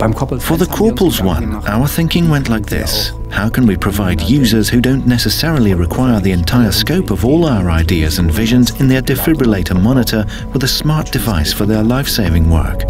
For the corporals one, our thinking went like this. How can we provide users who don't necessarily require the entire scope of all our ideas and visions in their defibrillator monitor with a smart device for their life-saving work?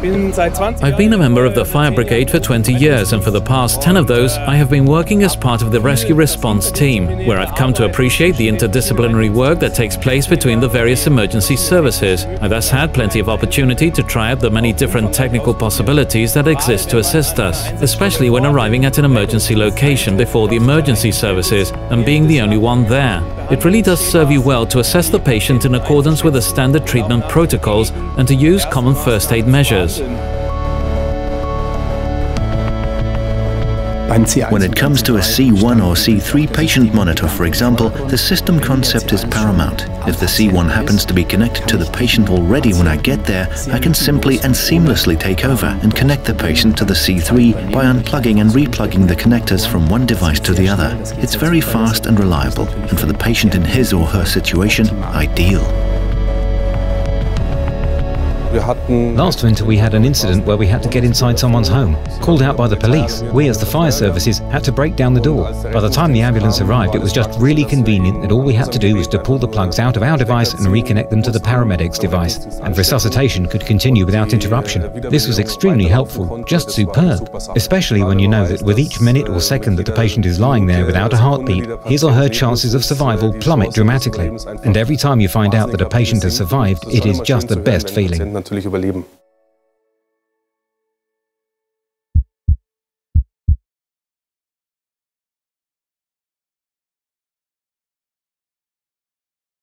I've been a member of the fire brigade for 20 years, and for the past 10 of those I have been working as part of the rescue response team, where I've come to appreciate the interdisciplinary work that takes place between the various emergency services. I thus had plenty of opportunity to try out the many different technical possibilities that exist to assist us, especially when arriving at an emergency location before the emergency services and being the only one there. It really does serve you well to assess the patient in accordance with the standard treatment protocols and to use common first aid measures. When it comes to a C1 or C3 patient monitor, for example, the system concept is paramount. If the C1 happens to be connected to the patient already when I get there, I can simply and seamlessly take over and connect the patient to the C3 by unplugging and replugging the connectors from one device to the other. It's very fast and reliable, and for the patient in his or her situation, ideal. Last winter we had an incident where we had to get inside someone's home, called out by the police. We as the fire services had to break down the door. By the time the ambulance arrived, it was just really convenient that all we had to do was to pull the plugs out of our device and reconnect them to the paramedic's device, and resuscitation could continue without interruption. This was extremely helpful, just superb, especially when you know that with each minute or second that the patient is lying there without a heartbeat, his or her chances of survival plummet dramatically. And every time you find out that a patient has survived, it is just the best feeling. Natürlich überleben.